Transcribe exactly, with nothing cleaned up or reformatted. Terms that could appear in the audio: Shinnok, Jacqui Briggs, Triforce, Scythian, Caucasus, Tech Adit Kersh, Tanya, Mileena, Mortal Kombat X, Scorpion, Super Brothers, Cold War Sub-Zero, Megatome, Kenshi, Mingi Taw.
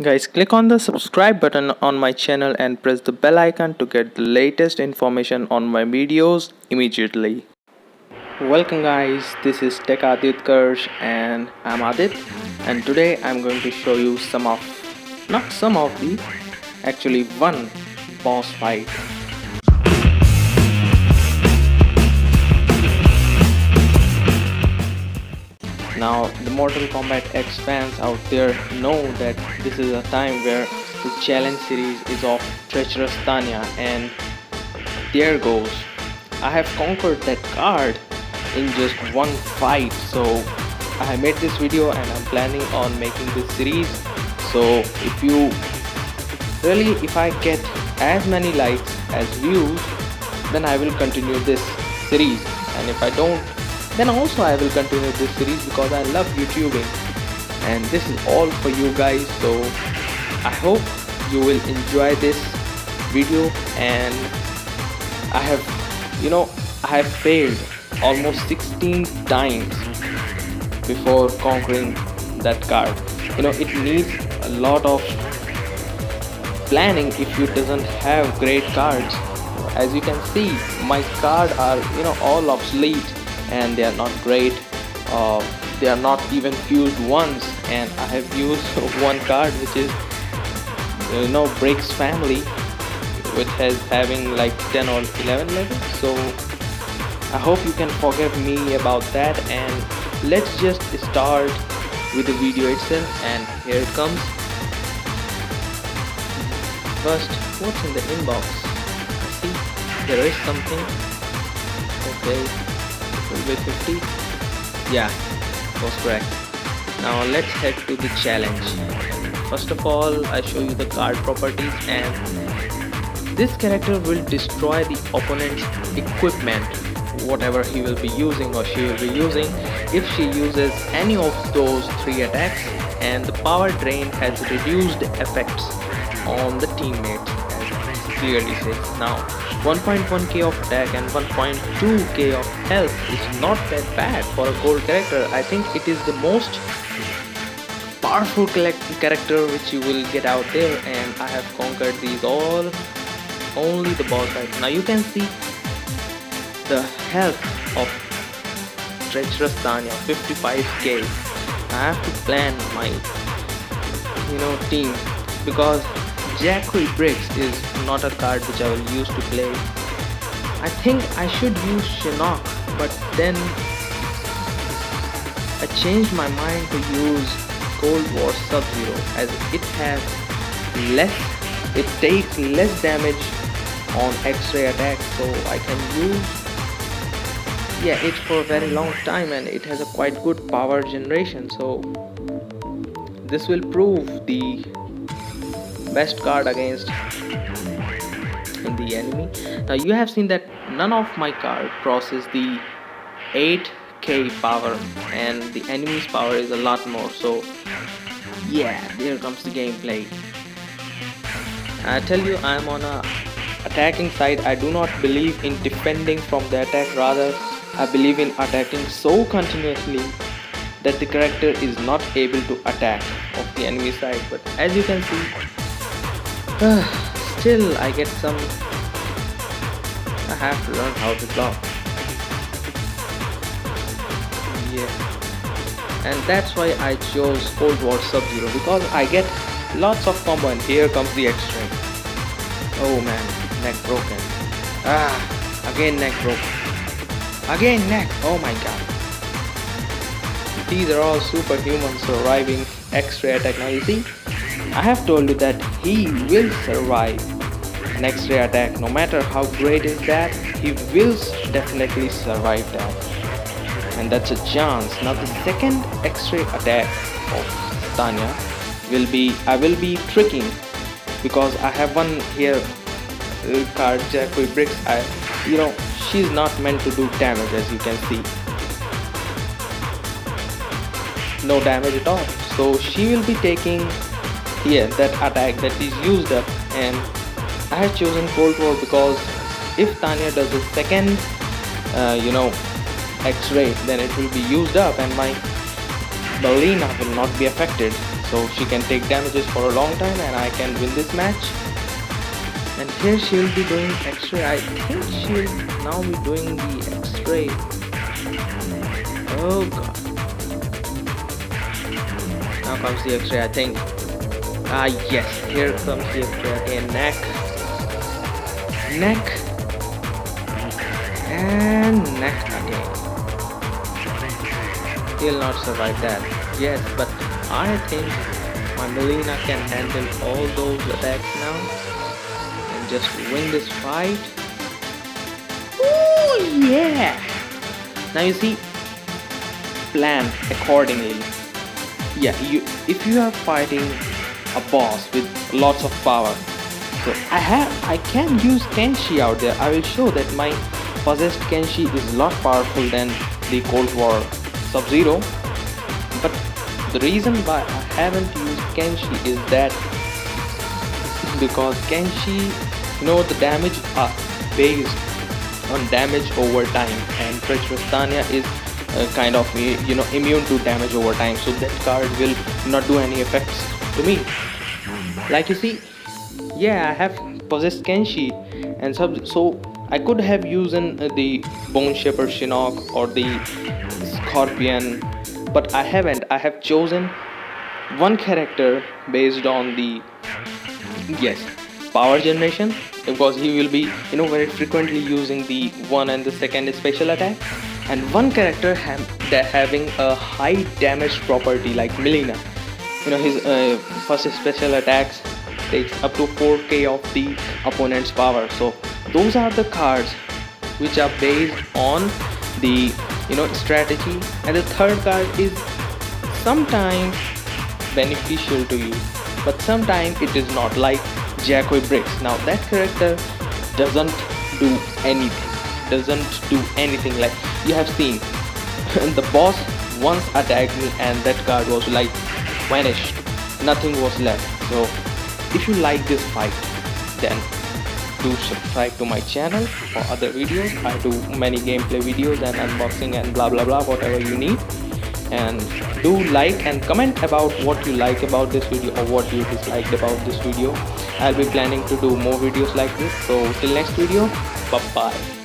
Guys, click on the subscribe button on my channel and press the bell icon to get the latest information on my videos immediately. Welcome guys, this is Tech Adit Kersh and I'm Adit, and today I'm going to show you some of, not some of the, actually one boss fight. Now the Mortal Kombat X fans out there know that this is a time where the challenge series is of treacherous Tanya, and there goes. I have conquered that card in just one fight, so I have made this video and I'm planning on making this series. So if you really, if I get as many likes as views, then I will continue this series, and if I don't, then also I will continue this series because I love YouTubing. And this is all for you guys, so I hope you will enjoy this video. And I have, you know, I have failed almost sixteen times before conquering that card. You know, it needs a lot of planning if you doesn't have great cards. As you can see, my cards are, you know, all obsolete, and they are not great. Uh, they are not even fused once, and I have used one card which is, you know, Briggs family, which has having like ten or eleven levels. So I hope you can forgive me about that, and let's just start with the video itself. And here it comes. First, what's in the inbox? See, there is something. Okay, with fifty, yeah, was correct. Now let's head to the challenge. First of all, I show you the card properties, and this character will destroy the opponent's equipment, whatever he will be using or she will be using, if she uses any of those three attacks, and the power drain has reduced effects on the teammates, as it clearly says. Now one point one K of attack and one point two K of health is not that bad for a gold character. I think it is the most powerful character which you will get out there, and I have conquered these all, only the boss fight. Now you can see the health of treacherous Tanya, fifty-five K. I have to plan my, you know, team, because Jacqui Briggs is not a card which I will use to play. I think I should use Shinnok, but then I changed my mind to use Cold War Sub-Zero, as it has less, it takes less damage on X-ray attack, so I can use yeah it for a very long time, and it has a quite good power generation, so this will prove the best card against the enemy. Now you have seen that none of my card crosses the eight K power, and the enemy's power is a lot more, so yeah, there comes the gameplay. I tell you, I am on a attacking side. I do not believe in defending from the attack, rather I believe in attacking so continuously that the character is not able to attack of the enemy side. But as you can see, still I get some, I have to learn how to block. Yeah, and that's why I chose Cold War Sub-Zero, because I get lots of combo. And here comes the extreme. Oh man, neck broken. Ah, again neck broken. Again neck, oh my god. These are all superhumans surviving X-ray attack. Now you see, I have told you that he will survive an X-ray attack, no matter how great is that, he will definitely survive that, and that's a chance. Now the second X-ray attack of Tanya will be, I will be tricking, because I have one here card Jacqui Briggs. I, you know, she's not meant to do damage, as you can see, no damage at all, so she will be taking yeah that attack that is used up. And I have chosen Cold War because if Tanya does a second uh, you know X-ray, then it will be used up and my Mileena will not be affected, So she can take damages for a long time and I can win this match. And here she will be doing X-ray. I think she will now be doing the X-ray. Oh god. Now comes the X-ray, I think. Ah yes, here comes the X-ray again. Neck. Neck. And neck again. He'll not survive that. Yes, but I think my Mileena can handle all those attacks now and just win this fight. Ooh yeah! Now you see, plan accordingly. Yeah, you if you are fighting a boss with lots of power, so I have I can use Kenshi out there. I will show that my possessed Kenshi is a lot powerful than the Cold War Sub-Zero. But the reason why I haven't used Kenshi is that because Kenshi, you know, the damage are based on damage over time, and Treacherous Tanya is uh, kind of, you know, immune to damage over time, so that card will not do any effects to me. Like you see, yeah, I have possessed Kenshi, and sub so I could have used in, uh, the Bone Shaper Shinnok or the Scorpion. But I haven't. I have chosen one character based on the yes power generation, because he will be, you know, very frequently using the one and the second special attack, and one character ha having a high damage property like Mileena. You know, his uh, first special attacks takes up to four K of the opponent's power. So those are the cards which are based on the, you know, strategy, and the third card is sometimes beneficial to you, but sometimes it is not, like Jacqui Briggs. Now that character doesn't do anything, doesn't do anything, like you have seen. The boss once attacked me and that card was like vanished, nothing was left. So if you like this fight, then do subscribe to my channel for other videos. I do many gameplay videos and unboxing and blah blah blah, whatever you need. And do like and comment about what you like about this video or what you disliked about this video. I'll be planning to do more videos like this. So till next video, bye bye.